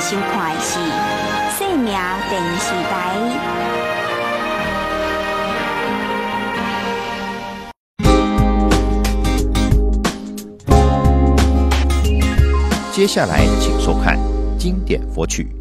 收看的是《生命电视台》。接下来，请收看经典佛曲。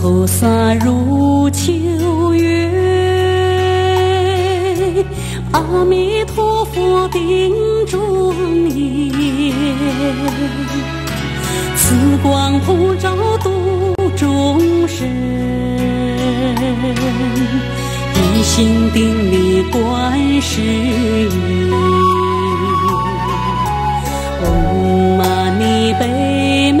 菩萨如秋月，阿弥陀佛顶庄严。慈光普照度众生，一心顶礼观世音。唵嘛呢叭咪。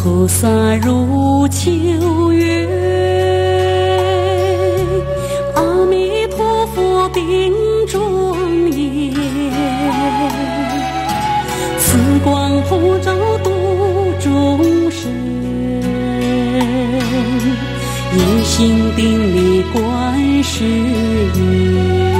菩萨如秋月，阿弥陀佛顶庄严。慈光普照度众生，一心顶礼观世音。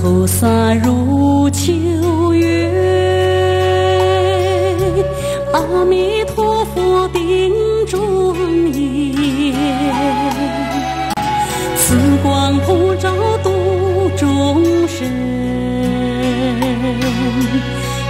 菩萨如秋月，阿弥陀佛顶庄严。慈光普照度众生，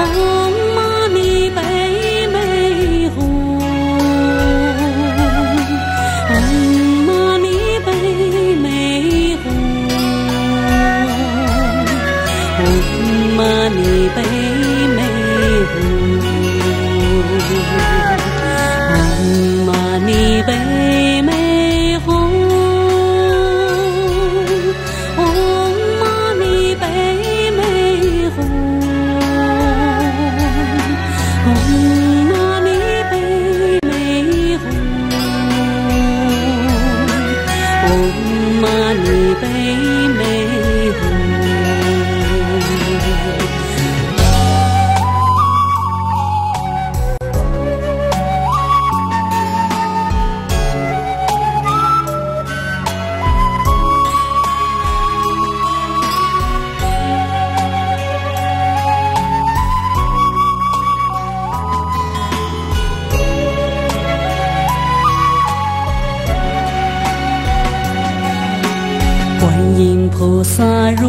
唵嘛呢叭咪吽，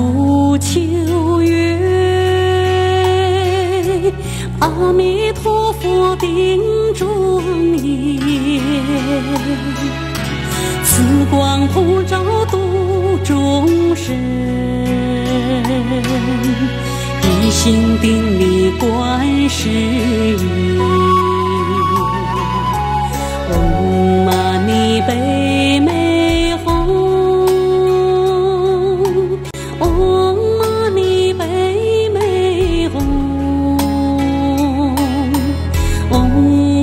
如秋月，阿弥陀佛顶庄严。 慈光普照度众生，一心顶礼观世音。唵嘛呢呗咪吽，唵嘛呢呗咪吽，唵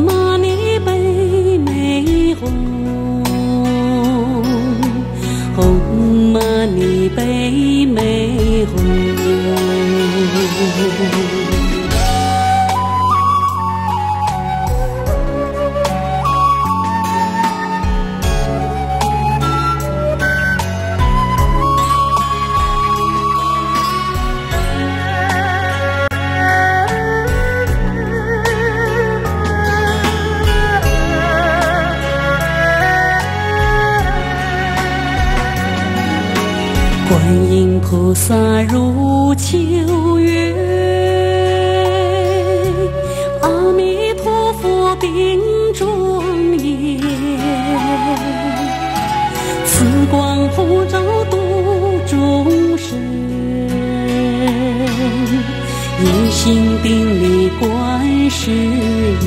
嘛呢呗咪吽。 唵嘛呢呗咪吽。 观音菩萨如秋月，阿弥陀佛顶庄严。慈光普照度众生，一心顶礼观世音。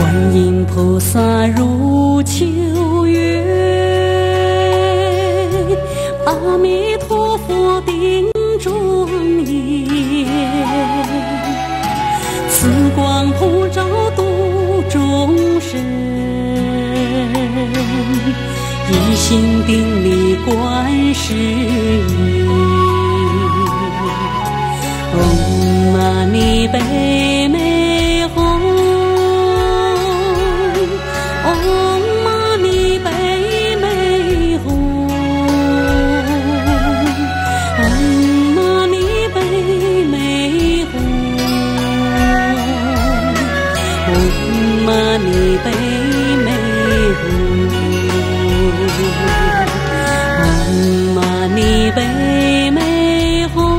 观音菩萨如秋月，阿弥陀佛顶庄严。慈光普照度众生，一心顶礼观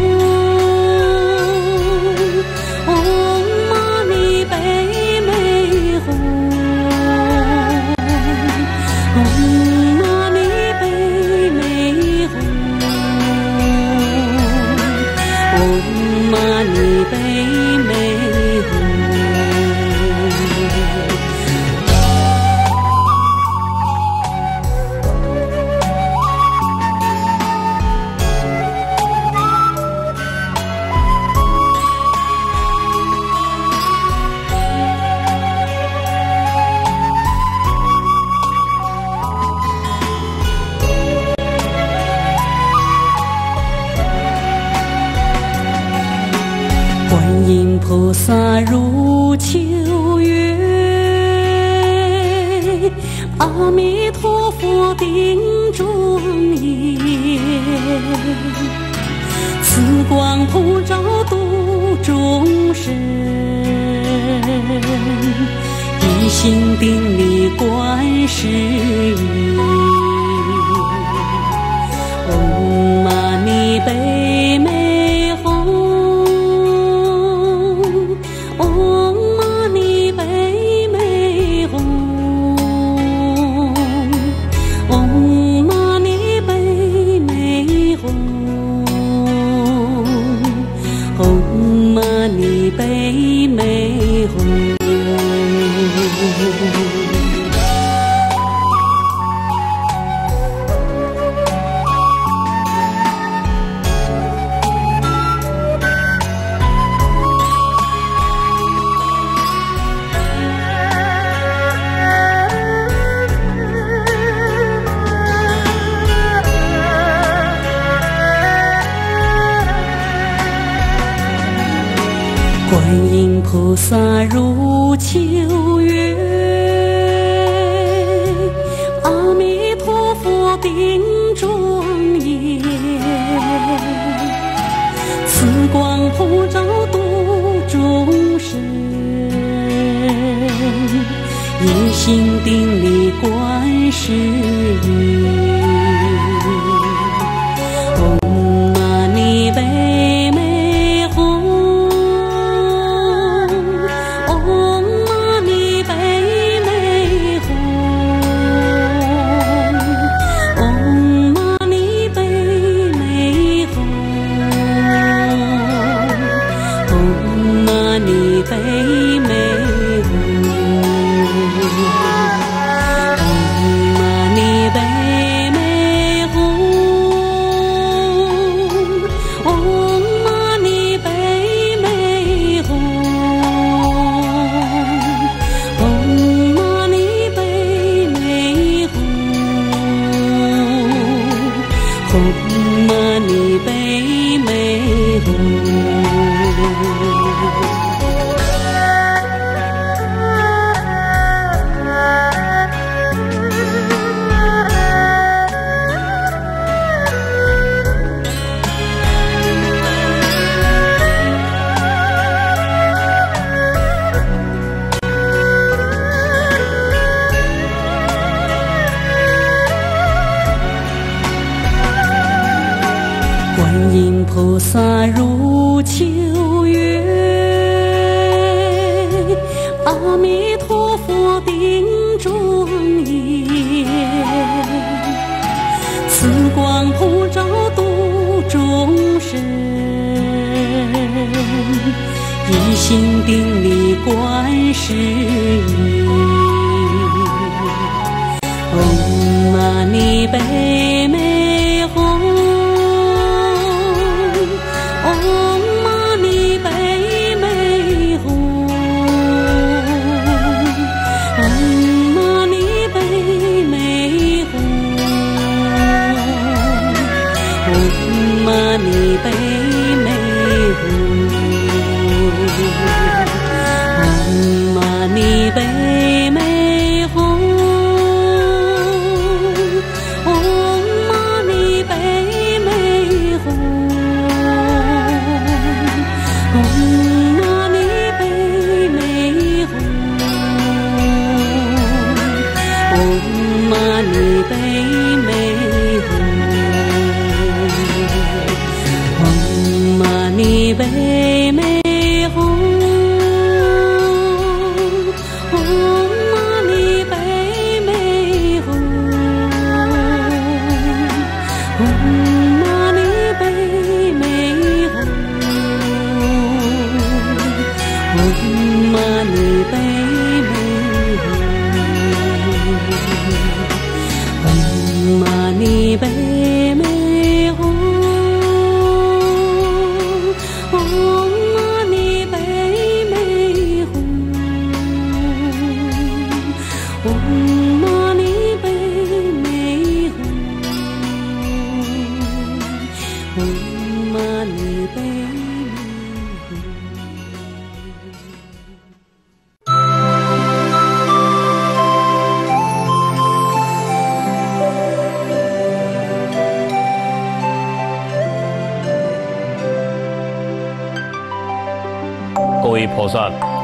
世音。唵嘛呢呗咪吽。 菩萨如秋月，阿弥陀佛顶庄严。慈光普照度众生，一心顶礼观世音。观音菩萨入秋月，阿弥陀佛顶庄严，慈光普照度众生，一心顶礼观世音。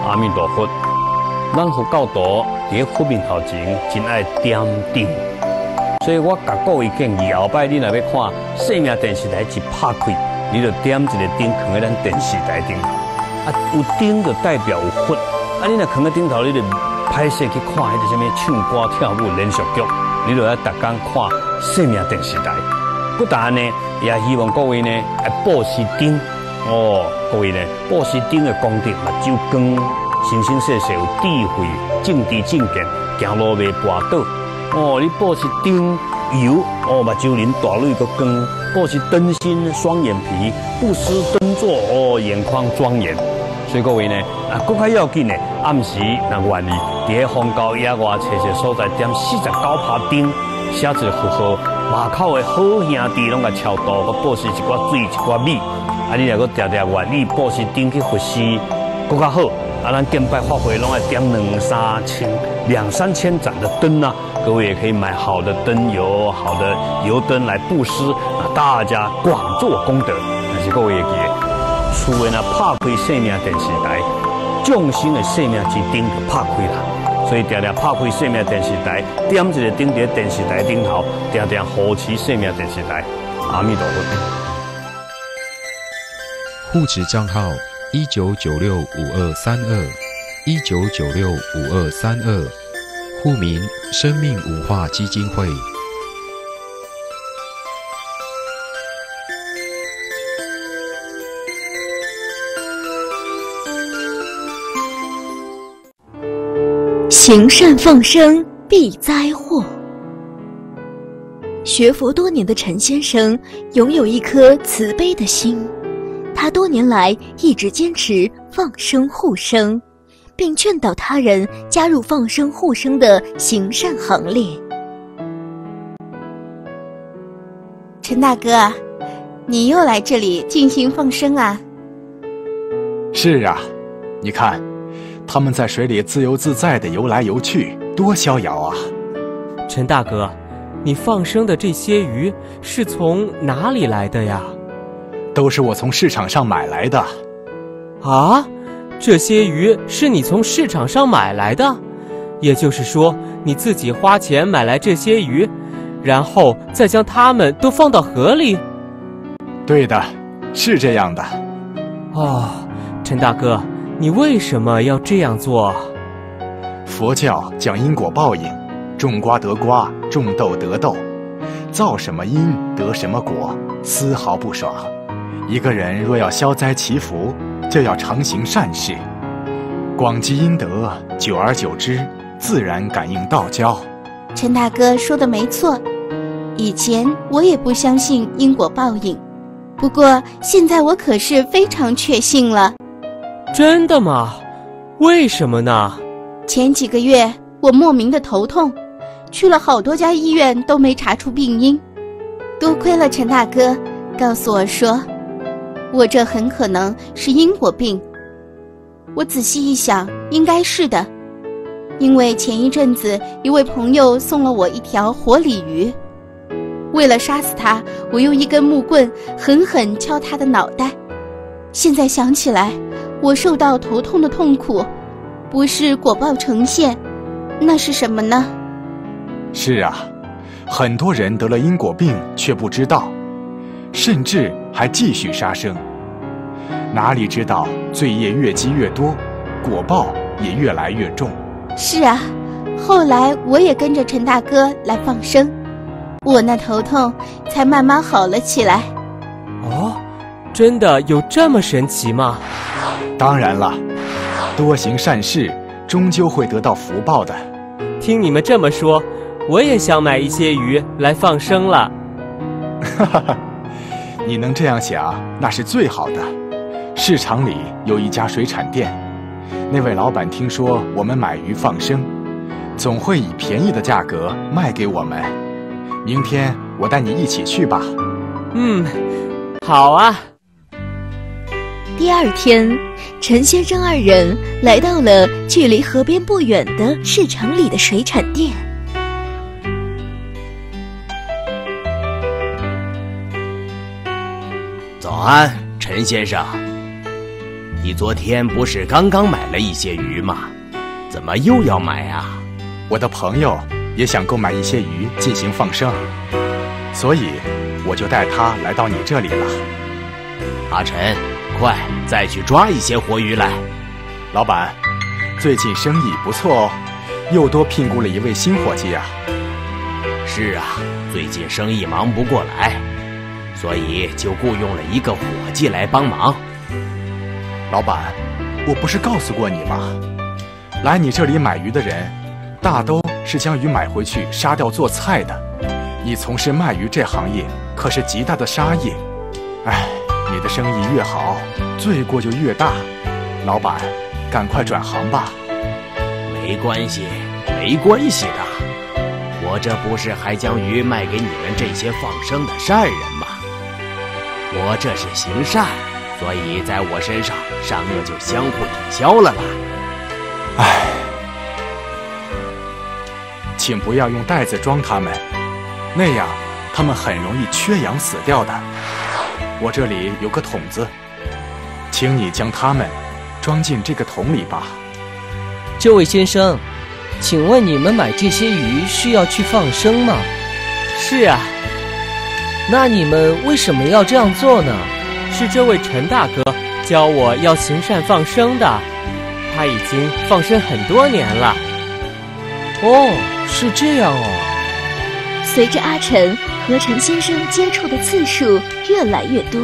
阿弥陀佛，咱佛教徒伫咧佛面头前真爱点灯，所以我甲各位建议，后摆你若要看生命电视台一拍开，你就点一个灯，放喺咱电视台顶头。啊，有灯就代表有佛，啊，你若放喺顶头，你就歹势去看迄个啥物唱歌跳舞连续剧，你就要逐天看生命电视台。不但呢，也希望各位呢爱布施灯。 哦，各位呢，布施顶的功德，目睭光，生生世世有智慧，正知正见，行路袂跋倒。哦，你布施顶油，哦，目睭仁大蕊个光，布施灯芯双眼皮，布施灯座，哦，眼眶庄严。所以各位呢，啊，更加要紧呢，暗时若愿意，伫荒郊野外找一个所在点49趴灯，写一个符号，外口的好兄弟拢甲超度，佮布施一寡水，一寡米。 啊！你若阁常常愿意布施顶去佛寺，更加好。啊，咱电拜发挥拢要点两三千盏的灯啊，各位也可以买好的灯油、好的油灯来布施啊，大家广做功德。但是各位也记得，厝诶呐拍开生命电视台，众生诶生命之灯就拍开啦。 所以常常拍开生命电视台，点一个灯在电视台顶头，常常扶持生命电视台。阿弥陀佛。户籍账号19965232，19965232，户名生命文化基金会。行善奉生避灾祸。学佛多年的陈先生拥有一颗慈悲的心，他多年来一直坚持放生护生，并劝导他人加入放生护生的行善行列。陈大哥，你又来这里进行放生啊？是啊，你看。 他们在水里自由自在地游来游去，多逍遥啊！陈大哥，你放生的这些鱼是从哪里来的呀？都是我从市场上买来的。啊，这些鱼是你从市场上买来的？也就是说，你自己花钱买来这些鱼，然后再将它们都放到河里？对的，是这样的。哦，陈大哥。 你为什么要这样做？佛教讲因果报应，种瓜得瓜，种豆得豆，造什么因得什么果，丝毫不爽。一个人若要消灾祈福，就要常行善事，广积阴德，久而久之，自然感应道交。陈大哥说的没错，以前我也不相信因果报应，不过现在我可是非常确信了。 真的吗？为什么呢？前几个月我莫名的头痛，去了好多家医院都没查出病因，多亏了陈大哥告诉我说，我这很可能是因果病。我仔细一想，应该是的，因为前一阵子一位朋友送了我一条活鲤鱼，为了杀死它，我用一根木棍狠狠敲它的脑袋。现在想起来。 我受到头痛的痛苦，不是果报呈现，那是什么呢？是啊，很多人得了因果病却不知道，甚至还继续杀生。哪里知道罪业越积越多，果报也越来越重。是啊，后来我也跟着陈大哥来放生，我那头痛才慢慢好了起来。哦，真的有这么神奇吗？ 当然了，多行善事，终究会得到福报的。听你们这么说，我也想买一些鱼来放生了。哈哈哈，你能这样想，那是最好的。市场里有一家水产店，那位老板听说我们买鱼放生，总会以便宜的价格卖给我们。明天我带你一起去吧。嗯，好啊。 第二天，陈先生二人来到了距离河边不远的市场里的水产店。早安，陈先生。你昨天不是刚刚买了一些鱼吗？怎么又要买啊？我的朋友也想购买一些鱼进行放生，所以我就带他来到你这里了。阿陈。 快，再去抓一些活鱼来！老板，最近生意不错哦，又多聘雇了一位新伙计啊。是啊，最近生意忙不过来，所以就雇佣了一个伙计来帮忙。老板，我不是告诉过你吗？来你这里买鱼的人，大都是将鱼买回去杀掉做菜的。你从事卖鱼这行业，可是极大的杀业。哎。 你的生意越好，罪过就越大。老板，赶快转行吧。没关系，没关系的。我这不是还将鱼卖给你们这些放生的善人吗？我这是行善，所以在我身上善恶就相互抵消了啦。唉，请不要用袋子装它们，那样它们很容易缺氧死掉的。我这里有个桶子，请你将它们装进这个桶里吧。这位先生，请问你们买这些鱼是要去放生吗？是啊。那你们为什么要这样做呢？是这位陈大哥教我要行善放生的，他已经放生很多年了。哦，是这样哦。随着阿晨和陈先生接触的次数越来越多，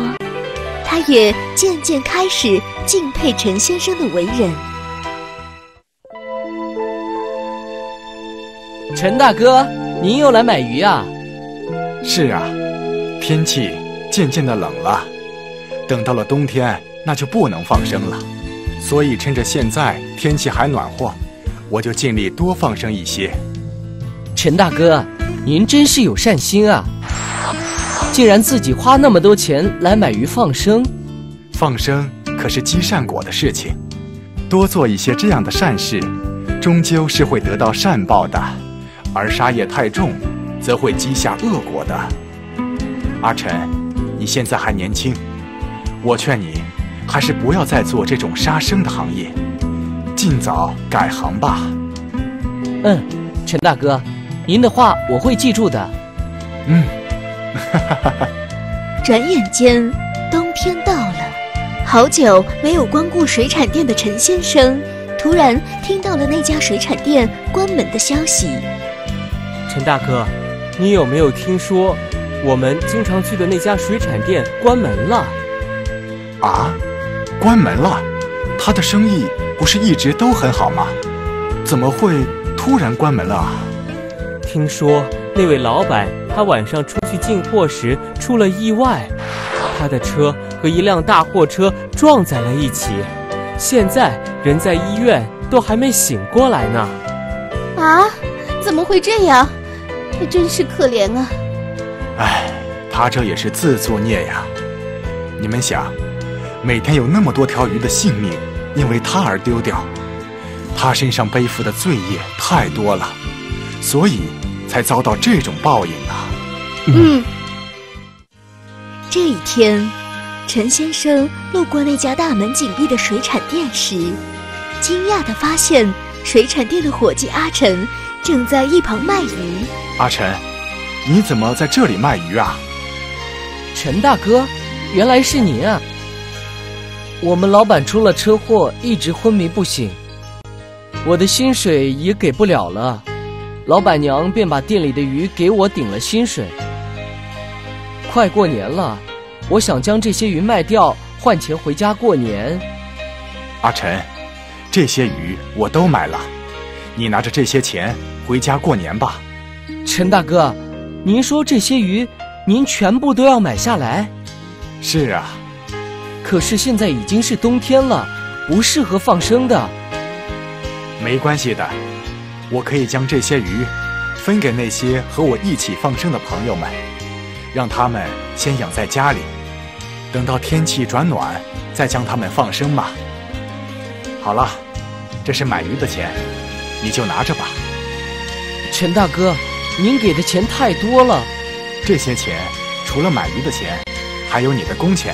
他也渐渐开始敬佩陈先生的为人。陈大哥，您又来买鱼啊？是啊，天气渐渐的冷了，等到了冬天那就不能放生了，所以趁着现在天气还暖和，我就尽力多放生一些。陈大哥，您真是有善心啊，竟然自己花那么多钱来买鱼放生。放生可是积善果的事情，多做一些这样的善事，终究是会得到善报的，而杀业太重则会积下恶果的。阿晨，你现在还年轻，我劝你还是不要再做这种杀生的行业，尽早改行吧。嗯，陈大哥，您的话我会记住的。嗯，转眼间冬天到了，好久没有光顾水产店的陈先生突然听到了那家水产店关门的消息。陈大哥，你有没有听说我们经常去的那家水产店关门了？啊，关门了？他的生意不是一直都很好吗？怎么会突然关门了啊？听说那位老板他晚上出去进货时出了意外，他的车和一辆大货车撞在了一起，现在人在医院都还没醒过来呢。啊，怎么会这样？他真是可怜啊。唉，他这也是自作孽呀。你们想，每天有那么多条鱼的性命因为他而丢掉，他身上背负的罪业太多了，所以才遭到这种报应啊。嗯。这一天，陈先生路过那家大门紧闭的水产店时，惊讶地发现水产店的伙计阿晨正在一旁卖鱼。阿晨，你怎么在这里卖鱼啊？陈大哥，原来是您啊。我们老板出了车祸，一直昏迷不醒，我的薪水也给不了了，老板娘便把店里的鱼给我顶了薪水。快过年了，我想将这些鱼卖掉换钱回家过年。阿晨，这些鱼我都买了，你拿着这些钱回家过年吧。陈大哥，您说这些鱼您全部都要买下来？是啊。可是现在已经是冬天了，不适合放生的。没关系的，我可以将这些鱼分给那些和我一起放生的朋友们，让他们先养在家里，等到天气转暖再将它们放生嘛。好了，这是买鱼的钱，你就拿着吧。陈大哥，您给的钱太多了。这些钱除了买鱼的钱，还有你的工钱，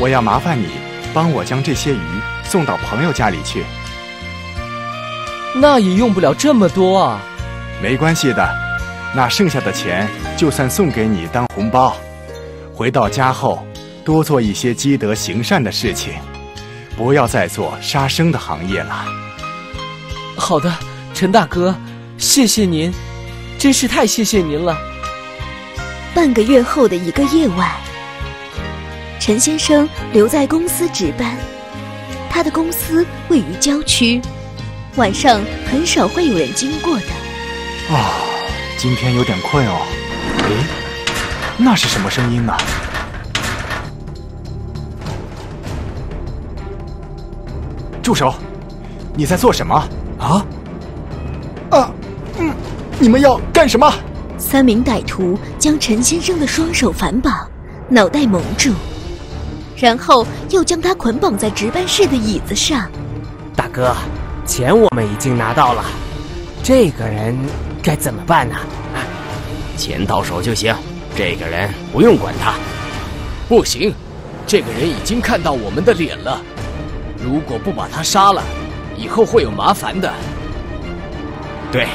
我要麻烦你帮我将这些鱼送到朋友家里去。那也用不了这么多啊。没关系的，那剩下的钱就算送给你当红包，回到家后多做一些积德行善的事情，不要再做杀生的行业了。好的，陈大哥，谢谢您，真是太谢谢您了。半个月后的一个夜晚，陈先生留在公司值班，他的公司位于郊区，晚上很少会有人经过的。哦，今天有点困哦。诶，那是什么声音呢？住手！你在做什么？啊？啊，嗯，你们要干什么？三名歹徒将陈先生的双手反绑，脑袋蒙住。然后又将他捆绑在值班室的椅子上。大哥，钱我们已经拿到了，这个人该怎么办呢？啊，钱到手就行，这个人不用管他。不行，这个人已经看到我们的脸了，如果不把他杀了，以后会有麻烦的。对，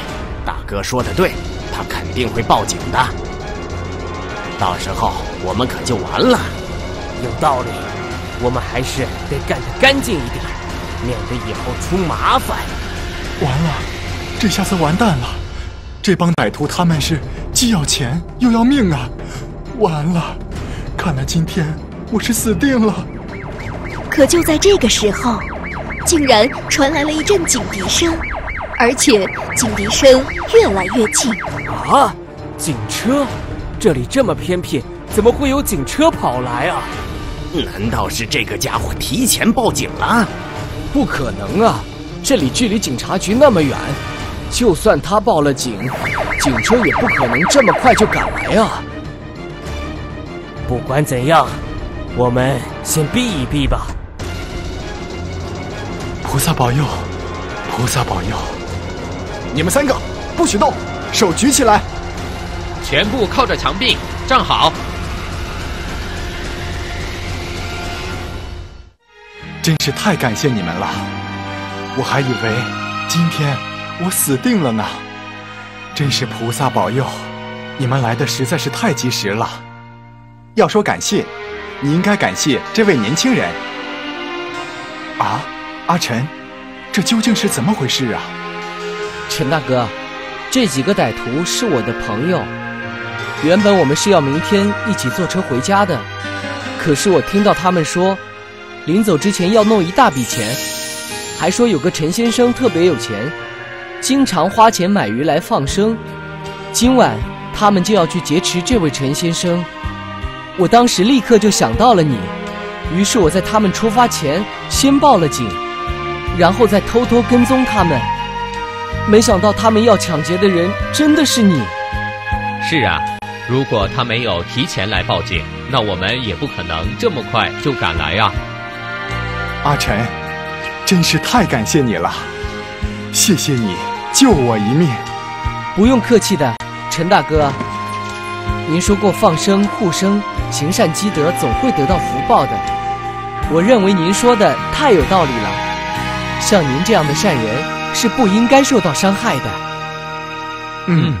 大哥说的对，他肯定会报警的，到时候我们可就完了。有道理，我们还是得干得干净一点，免得以后出麻烦。完了，这下子完蛋了！这帮歹徒他们是既要钱又要命啊！完了，看来今天我是死定了。可就在这个时候，竟然传来了一阵警笛声，而且警笛声越来越近。啊！警车？这里这么偏僻，怎么会有警车跑来啊？难道是这个家伙提前报警了？不可能啊，这里距离警察局那么远，就算他报了警，警车也不可能这么快就赶来啊。不管怎样，我们先避一避吧。菩萨保佑，菩萨保佑。你们三个不许动，手举起来，全部靠着墙壁站好。真是太感谢你们了，我还以为今天我死定了呢，真是菩萨保佑，你们来的实在是太及时了。要说感谢，你应该感谢这位年轻人。啊，阿晨，这究竟是怎么回事啊？陈大哥，这几个歹徒是我的朋友，原本我们是要明天一起坐车回家的，可是我听到他们说临走之前要弄一大笔钱，还说有个陈先生特别有钱，经常花钱买鱼来放生，今晚他们就要去劫持这位陈先生。我当时立刻就想到了你，于是我在他们出发前先报了警，然后再偷偷跟踪他们，没想到他们要抢劫的人真的是你。是啊，如果他没有提前来报警，那我们也不可能这么快就赶来啊。阿晨，真是太感谢你了，谢谢你救我一命。不用客气的，陈大哥，您说过放生护生，行善积德总会得到福报的，我认为您说的太有道理了，像您这样的善人是不应该受到伤害的。嗯。